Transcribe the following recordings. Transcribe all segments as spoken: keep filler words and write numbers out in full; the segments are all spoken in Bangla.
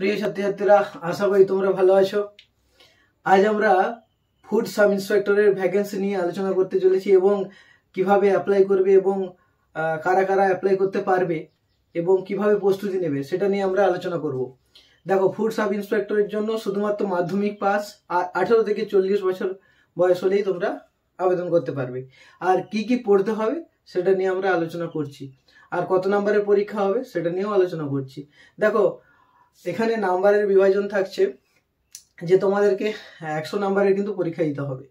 প্রিয় ছাত্রছাত্রীরা আশা করি তোমরা ভালো আছো। আজ আমরা ফুড সাব ইন্সপেক্টরের ভ্যাকেন্সি নিয়ে আলোচনা করতে চলেছি এবং কিভাবে অ্যাপ্লাই করবে এবং কারা কারা অ্যাপ্লাই করতে পারবে এবং কিভাবে প্রস্তুতি নেবে সেটা নিয়ে আমরা আলোচনা করব। দেখো, ফুড সাব ইন্সপেক্টরের জন্য শুধুমাত্র মাধ্যমিক পাস আর আঠারো থেকে চল্লিশ বছর বয়স হলেই তোমরা আবেদন করতে পারবে। আর কি কি পড়তে হবে সেটা নিয়ে আমরা আলোচনা করছি, আর কত নাম্বারের পরীক্ষা হবে সেটা নিয়েও আলোচনা করছি। দেখো, এখানে নাম্বারের বিভাজন থাকছে যে তোমাদেরকে একশো নাম্বারের কিন্তু পরীক্ষা দিতে হবে।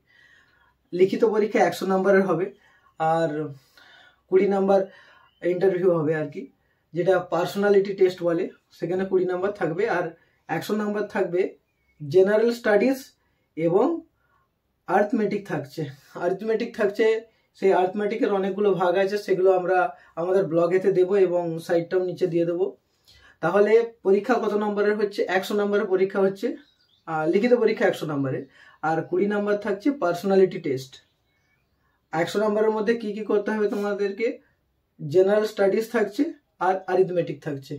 লিখিত পরীক্ষা একশো নাম্বারের হবে আর কুড়ি নাম্বার ইন্টারভিউ হবে আর কি, যেটা পার্সোনালিটি টেস্ট বলে, সেখানে কুড়ি নাম্বার থাকবে। আর একশো নাম্বার থাকবে জেনারেল স্টাডিজ এবং আর্থমেটিক থাকছে আর্থমেটিক থাকছে সেই আর্থমেটিকের অনেকগুলো ভাগ আছে, সেগুলো আমরা আমাদের ব্লগেতে দেবো এবং সাইটটাও নিচে দিয়ে দেবো। তাহলে পরীক্ষা কত নম্বরের হচ্ছে? একশো নম্বরের পরীক্ষা হচ্ছে, লিখিত পরীক্ষা একশো নম্বরের, আর কুড়ি নম্বর থাকছে পার্সোনালিটি টেস্ট। একশো নম্বরের মধ্যে কি কি করতে হবে তোমাদেরকে? জেনারেল স্টাডিজ থাকছে আর অ্যারিথমেটিক থাকছে।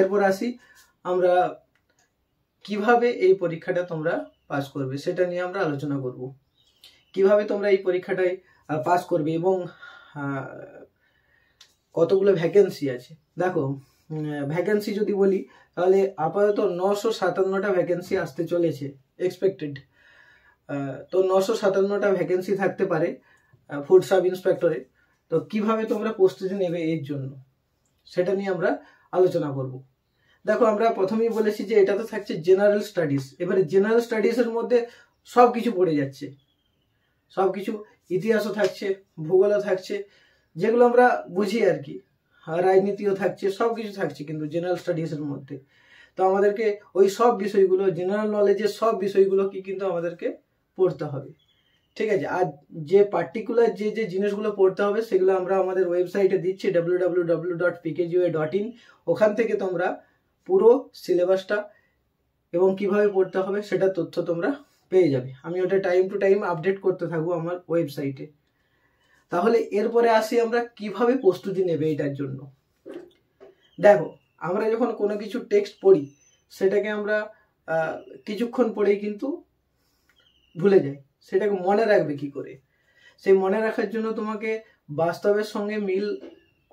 এরপর আসি আমরা কিভাবে এই পরীক্ষাটা তোমরা পাস করবে সেটা নিয়ে আমরা আলোচনা করব। কিভাবে তোমরা এই পরীক্ষাটায় পাস করবে এবং কতগুলো ভ্যাকেন্সি আছে। দেখো, ভ্যাকেন্সি যদি বলি তাহলে আপাতত নশো সাতান্নটা ভ্যাকেন্সি আসতে চলেছে এক্সপেক্টেড। তো নশো সাতান্নটা ভ্যাকেন্সি থাকতে পারে ফুড সাব ইন্সপেক্টরে। তো কিভাবে তোমরা প্রস্তুতি নেবে এর জন্য সেটা নিয়ে আমরা আলোচনা করব। দেখো, আমরা প্রথমেই বলেছি যে এটা তো থাকছে জেনারেল স্টাডিজ। এবারে জেনারেল স্টাডিজের মধ্যে সব কিছু পড়ে যাচ্ছে, সব কিছু, ইতিহাসও থাকছে, ভূগোলও থাকছে, যেগুলো আমরা বুঝি আর কি, রাজনীতিও থাকছে, সব কিছু থাকছে কিন্তু জেনারেল স্টাডিজের মধ্যে। তো আমাদেরকে ওই সব বিষয়গুলো, জেনারেল নলেজের সব বিষয়গুলো কি কিন্তু আমাদেরকে পড়তে হবে, ঠিক আছে? আর যে পার্টিকুলার যে যে জিনিসগুলো পড়তে হবে সেগুলো আমরা আমাদের ওয়েবসাইটে দিচ্ছি W W W dot P K G way dot in. ওখান থেকে তোমরা পুরো সিলেবাসটা এবং কিভাবে পড়তে হবে সেটা তথ্য তোমরা পেয়ে যাবে। আমি ওটা টাইম টু টাইম আপডেট করতে থাকবো আমার ওয়েবসাইটে। তাহলে এরপরে আসি আমরা কিভাবে প্রস্তুতি নেবে এটার জন্য। দেখো, আমরা যখন কোনো কিছু টেক্সট পড়ি সেটাকে আমরা কিছুক্ষণ পড়েই কিন্তু ভুলে যাই, সেটাকে মনে রাখবে কি করে? সেই মনে রাখার জন্য তোমাকে বাস্তবের সঙ্গে মিল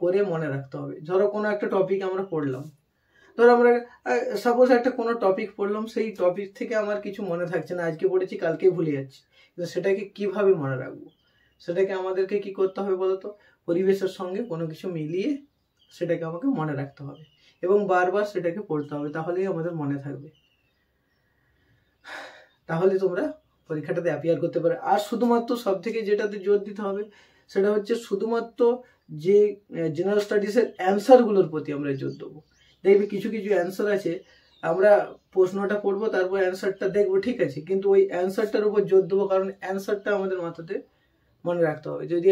করে মনে রাখতে হবে। ধরো কোনো একটা টপিক আমরা পড়লাম, ধরো আমরা সাপোজ একটা কোনো টপিক পড়লাম, সেই টপিক থেকে আমার কিছু মনে থাকছে না, আজকে পড়েছি কালকে ভুলে যাচ্ছি, কিন্তু সেটাকে কিভাবে মনে রাখবো? সেটাকে আমাদেরকে কি করতে হবে বলতো? পরিবেশের সঙ্গে কোনো কিছু মিলিয়ে সেটাকে আমাকে মনে রাখতে হবে এবং বারবার সেটাকে পড়তে হবে, তাহলেই আমাদের মনে থাকবে। তাহলে তোমরা পরীক্ষাটাতে অ্যাপিয়ার করতে পারো। আর শুধুমাত্র সব থেকে যেটাতে জোর দিতে হবে সেটা হচ্ছে শুধুমাত্র যে জেনারেল স্টাডিজের অ্যান্সারগুলোর প্রতি আমরা জোর দেবো। দেখবে কিছু কিছু অ্যান্সার আছে, আমরা প্রশ্নটা পড়বো, তারপর অ্যান্সারটা দেখবো, ঠিক আছে, কিন্তু ওই অ্যান্সারটার উপর জোর দেবো, কারণ অ্যান্সারটা আমাদের মাথাতে মনে রাখতে হবে। যদি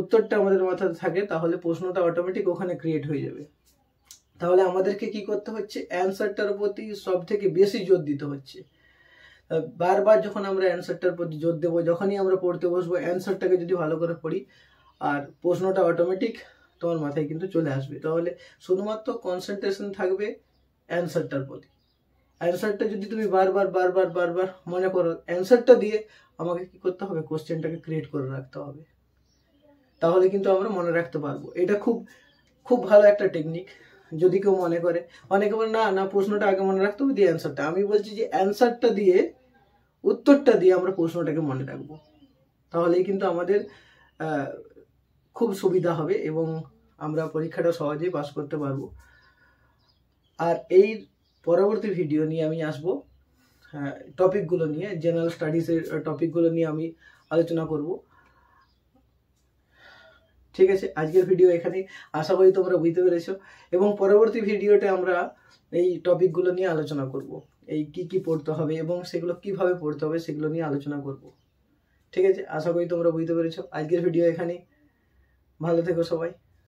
উত্তরটা আমাদের মাথায় থাকে তাহলে প্রশ্নটা অটোমেটিক ওখানে ক্রিয়েট হয়ে যাবে। তাহলে আমাদেরকে কি করতে হচ্ছে? অ্যান্সারটার প্রতি সব থেকে বেশি জোর দিতে হচ্ছে। বারবার যখন আমরা অ্যান্সারটার প্রতি জোর দেবো, যখনই আমরা পড়তে বসবো অ্যান্সারটাকে যদি ভালো করে পড়ি, আর প্রশ্নটা অটোমেটিক তোমার মাথায় কিন্তু চলে আসবে। তাহলে শুধুমাত্র কনসেন্ট্রেশন থাকবে অ্যান্সারটার প্রতি। অ্যান্সারটা যদি তুমি বারবার বারবার বারবার মনে করো, অ্যান্সারটা দিয়ে আমাকে কি করতে হবে? কোশ্চেনটাকে ক্রিয়েট করে রাখতে হবে, তাহলে কিন্তু আমরা মনে রাখতে পারবো। এটা খুব খুব ভালো একটা টেকনিক। যদি কেউ মনে করে, অনেকে বলে না না প্রশ্নটা আগে মনে রাখতে হবে দিয়ে অ্যান্সারটা, আমি বলছি যে অ্যান্সারটা দিয়ে, উত্তরটা দিয়ে আমরা প্রশ্নটাকে মনে রাখবো, তাহলেই কিন্তু আমাদের খুব সুবিধা হবে এবং আমরা পরীক্ষাটা সহজেই পাস করতে পারবো। আর এই পরবর্তী ভিডিও নিয়ে আমি আসবো, হ্যাঁ, টপিকগুলো নিয়ে, জেনারেল স্টাডিজের টপিকগুলো নিয়ে আমি আলোচনা করব, ঠিক আছে? আজকের ভিডিও এখানেই, আশা করি তোমরা বুঝতে পেরেছো। এবং পরবর্তী ভিডিওতে আমরা এই টপিকগুলো নিয়ে আলোচনা করব, এই কি কি পড়তে হবে এবং সেগুলো কিভাবে পড়তে হবে সেগুলো নিয়ে আলোচনা করব, ঠিক আছে? আশা করি তোমরা বুঝতে পেরেছো। আজকের ভিডিও এখানেই, ভালো থেকো সবাই।